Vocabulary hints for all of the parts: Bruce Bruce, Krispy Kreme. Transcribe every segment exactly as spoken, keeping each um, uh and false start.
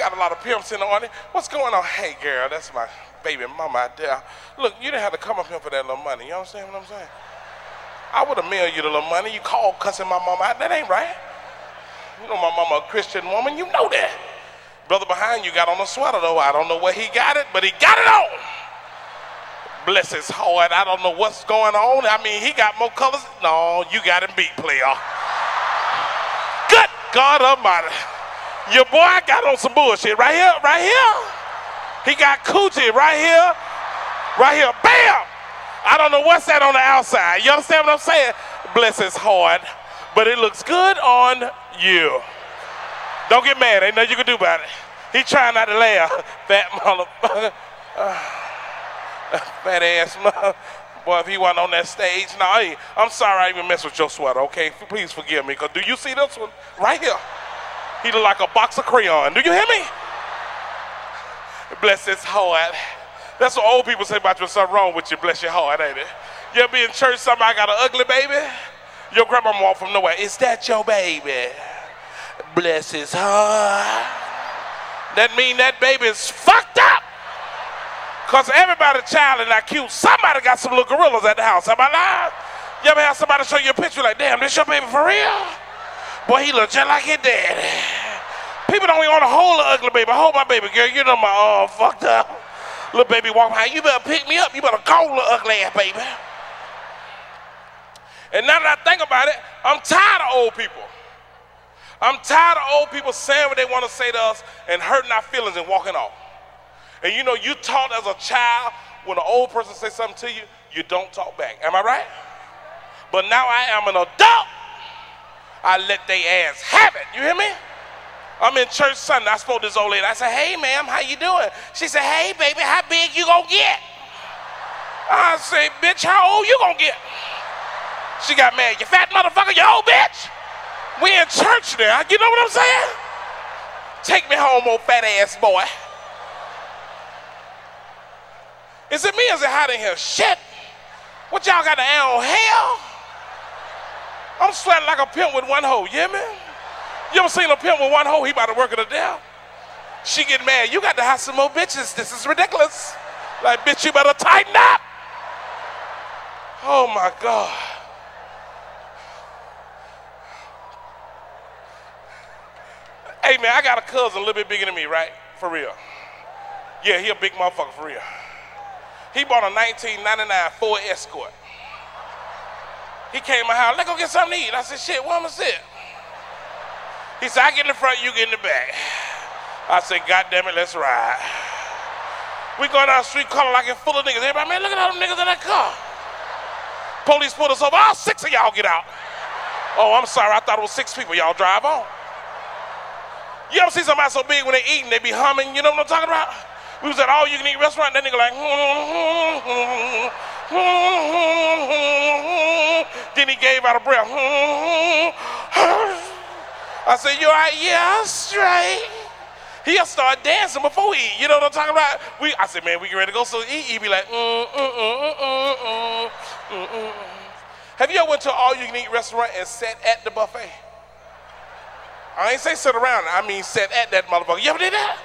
got a lot of pimps in the audience. What's going on? Hey, girl, that's my baby mama out there. Look, you didn't have to come up here for that little money. You understand what I'm saying? I would have mailed you the little money. You called cussing my mama out. That ain't right. You know my mama a Christian woman. You know that. Brother behind you got on a sweater, though. I don't know where he got it, but he got it on. Bless his heart. I don't know what's going on. I mean, he got more colors. No, you got him beat, player. Good God Almighty. Your boy got on some bullshit right here, right here. He got coochie right here, right here. Bam! I don't know what's that on the outside. You understand what I'm saying? Bless his heart. But it looks good on you. Don't get mad. Ain't nothing you can do about it. He trying not to laugh. Fat motherfucker. Fat ass mother. Boy, if he wasn't on that stage. Now, nah, hey, I'm sorry I even messed with your sweater, okay? Please forgive me. Because do you see this one? Right here. He look like a box of crayon. Do you hear me? Bless his heart. That's what old people say about you. Something wrong with you. Bless your heart, ain't it? You'll be in church, somebody got an ugly baby. Your grandma walked from nowhere. Is that your baby? Bless his heart. That mean that baby's fucked up. Because everybody's child is not cute. Somebody got some little gorillas at the house. Am I lying? You ever have somebody show you a picture like, damn, this your baby for real? Boy, he look just like his daddy. People don't even want to hold an ugly baby. Hold my baby, girl. You know my arm fucked up. Little baby walk behind. You better pick me up. You better go, little ugly ass baby. And now that I think about it, I'm tired of old people. I'm tired of old people saying what they want to say to us and hurting our feelings and walking off. And you know, you taught as a child, when an old person says something to you, you don't talk back. Am I right? But now I am an adult. I let they ass have it. You hear me? I'm in church Sunday. I spoke to this old lady. I said, hey, ma'am, how you doing? She said, hey, baby, how big you gonna get? I said, bitch, how old you gonna get? She got mad. You fat motherfucker, you old bitch. We in church now. You know what I'm saying? Take me home, old fat ass boy. Is it me or is it hot in here? Shit. What y'all got to air on hell? I'm sweating like a pimp with one hoe. You hear me? You ever seen a pimp with one hoe? He about to work it to death. She get mad. You got to have some more bitches. This is ridiculous. Like, bitch, you better tighten up. Oh, my God. Hey, man, I got a cousin a little bit bigger than me, right? For real. Yeah, he a big motherfucker, for real. He bought a nineteen ninety-nine Ford Escort. He came to my house, let's go get something to eat. I said, shit, where am I sit? He said, I get in the front, you get in the back. I said, God damn it, let's ride. We going down the street calling like it's full of niggas. Everybody, man, look at all them niggas in that car. Police pulled us over, all six of y'all get out. Oh, I'm sorry, I thought it was six people, y'all drive on. You ever see somebody so big when they eating, they be humming, you know what I'm talking about? We was at all-you-can-eat restaurant, and that nigga like, then he gave out a breath. I said, you all right? Yeah, straight. He'll start dancing before we eat. You know what I'm talking about? We, I said, man, we get ready to go. So he, he be like, mm, mm, mm, mm, mm, mm, mm. Have you ever went to an all-you-can-eat restaurant and sat at the buffet? I ain't say sit around. I mean sat at that motherfucker. You ever did that?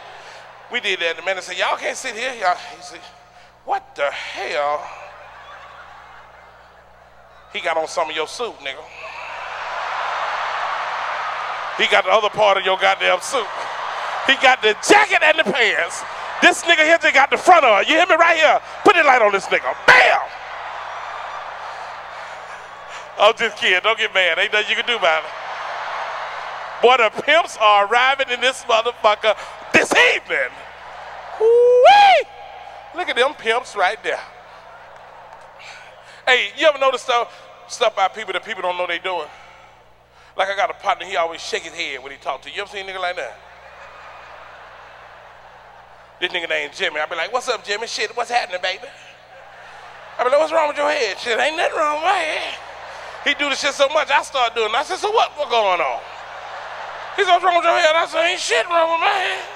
We did that. The man said, y'all can't sit here. Y'all. He said, what the hell? He got on some of your soup, nigga. He got the other part of your goddamn soup. He got the jacket and the pants. This nigga here just got the front of it. You hear me right here? Put the light on this nigga. Bam! I'm just kidding. Don't get mad. Ain't nothing you can do about it. Boy, the pimps are arriving in this motherfucker this evening. Woo-wee! Look at them pimps right there. Hey, you ever notice stuff, stuff about people that people don't know they doing? Like I got a partner, he always shake his head when he talk to you. You ever seen a nigga like that? This nigga named Jimmy. I be like, what's up, Jimmy? Shit, what's happening, baby? I be like, what's wrong with your head? Shit, ain't nothing wrong with my head. He do this shit so much, I start doing it. I said, so what, what going on? He said, what's wrong with your head? I said, ain't shit wrong with my head.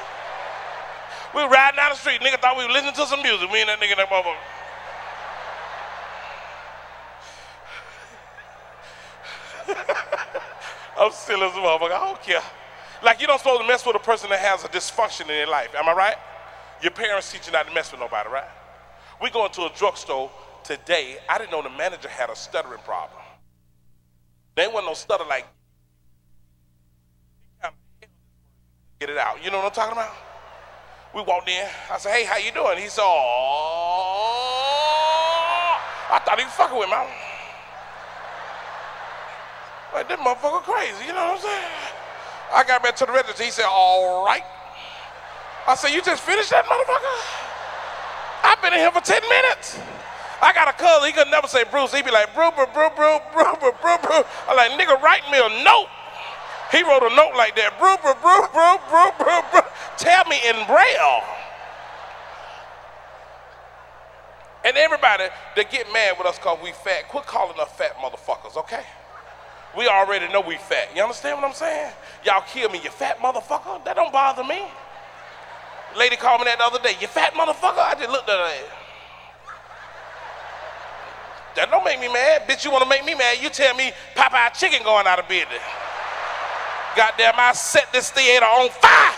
We were riding down the street. Nigga thought we were listening to some music. Me and that nigga and that motherfucker. I'm still as a motherfucker. I don't care. Like, you don't supposed to mess with a person that has a dysfunction in their life. Am I right? Your parents teach you not to mess with nobody, right? We going to a drugstore today. I didn't know the manager had a stuttering problem. They wasn't no stutter like, get it out. You know what I'm talking about? We walked in. I said, hey, how you doing? He said, oh, I thought he was fucking with me. Like, this motherfucker crazy. You know what I'm saying? I got back to the register. He said, all right. I said, you just finished that motherfucker? I've been in here for ten minutes. I got a cousin, he could never say Bruce. He'd be like, brew, brew, brew, brew, brew, brew, brew, brew. I'm like, nigga, write me a note. He wrote a note like that. Brew, brew, brew, brew, brew, brew, brew. Tell me in Braille. And everybody that get mad with us because we fat, quit calling us fat motherfuckers, okay? We already know we fat. You understand what I'm saying? Y'all kill me, you fat motherfucker. That don't bother me. Lady called me that the other day. You fat motherfucker? I just looked at her. That don't make me mad. Bitch, you want to make me mad? You tell me Popeye chicken going out of business. Goddamn, I set this theater on fire.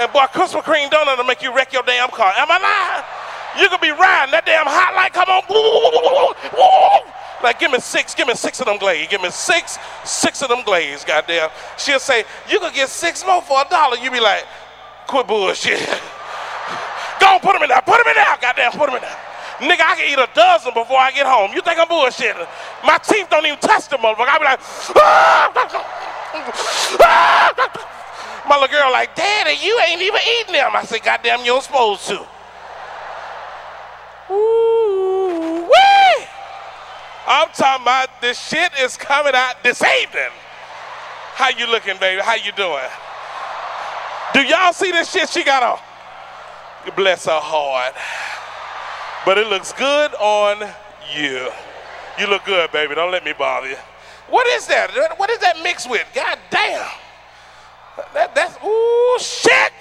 And boy, Krispy Kreme donut will make you wreck your damn car. Am I lying? You could be riding that damn hot light. Come on. Like, give me six, give me six of them glaze. Give me six, six of them glaze, goddamn. She'll say, you could get six more for a dollar. You be like, quit bullshit. Go on, put them in there. Put them in there. Goddamn, put them in there. Nigga, I can eat a dozen before I get home. You think I'm bullshitting? My teeth don't even touch the motherfucker. I be like, ah! Ah! My little girl like, Daddy, you ain't even eating them. I say, goddamn, you're supposed to. Ooh, wee! I'm talking about this shit is coming out this evening. How you looking, baby? How you doing? Do y'all see this shit she got on? Bless her heart. But it looks good on you. You look good, baby. Don't let me bother you. What is that? What is that mixed with? God damn. That, that's, ooh, shit.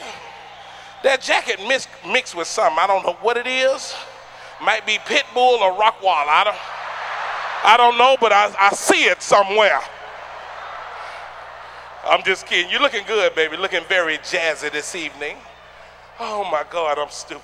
That jacket mixed, mixed with something. I don't know what it is. Might be Pitbull or Rockwaller. I don't, I don't know, but I, I see it somewhere. I'm just kidding. You're looking good, baby. Looking very jazzy this evening. Oh, my God, I'm stupid.